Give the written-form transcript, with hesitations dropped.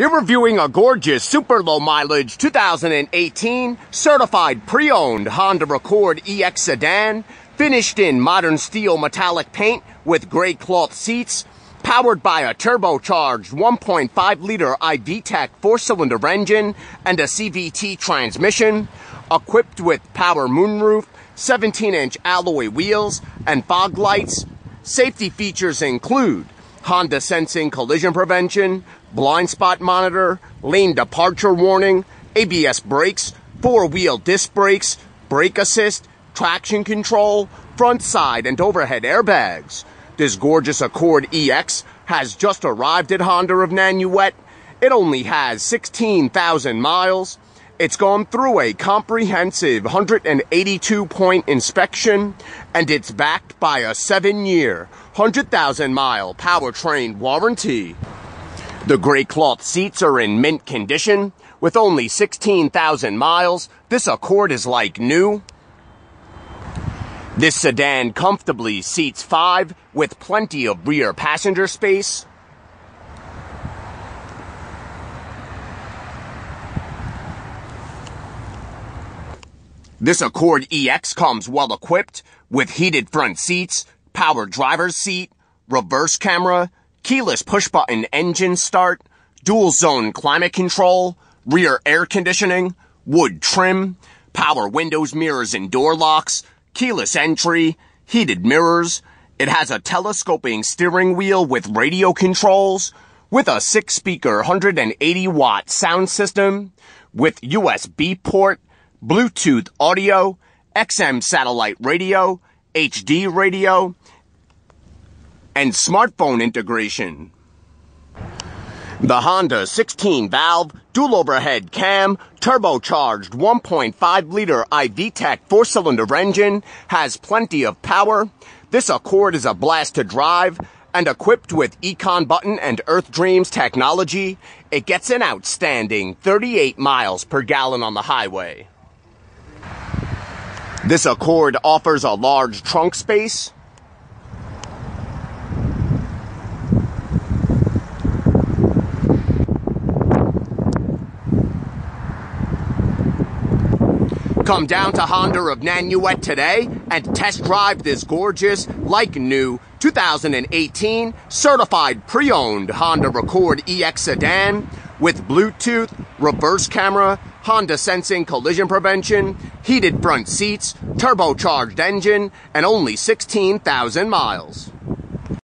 You're reviewing a gorgeous, super low-mileage 2018 certified pre-owned Honda Accord EX sedan, finished in modern steel metallic paint with gray cloth seats, powered by a turbocharged 1.5-liter i-VTEC 4-cylinder engine and a CVT transmission, equipped with power moonroof, 17-inch alloy wheels, and fog lights. Safety features include Honda Sensing collision prevention, blind spot monitor, lane departure warning, ABS brakes, four-wheel disc brakes, brake assist, traction control, front, side, and overhead airbags. This gorgeous Accord EX has just arrived at Honda of Nanuet. It only has 16,000 miles. It's gone through a comprehensive 182-point inspection, and it's backed by a 7-year, 100,000-mile powertrain warranty. The gray cloth seats are in mint condition. With only 16,000 miles, this Accord is like new. This sedan comfortably seats 5 with plenty of rear passenger space. This Accord EX comes well equipped with heated front seats, power driver's seat, reverse camera, keyless push-button engine start, dual-zone climate control, rear air conditioning, wood trim, power windows, mirrors, and door locks, keyless entry, heated mirrors. It has a telescoping steering wheel with radio controls, with a 6-speaker 180-watt sound system, with USB port, Bluetooth audio, XM satellite radio, HD radio, and smartphone integration. The Honda 16-valve, dual overhead cam, turbocharged 1.5-liter i-VTEC 4-cylinder engine has plenty of power. This Accord is a blast to drive, and equipped with Econ Button and Earth Dreams technology, it gets an outstanding 38 miles per gallon on the highway. This Accord offers a large trunk space. Come down to Honda of Nanuet today and test drive this gorgeous, like new, 2018 certified pre-owned Honda Accord EX sedan with Bluetooth, reverse camera, Honda Sensing collision prevention, heated front seats, turbocharged engine, and only 16,000 miles.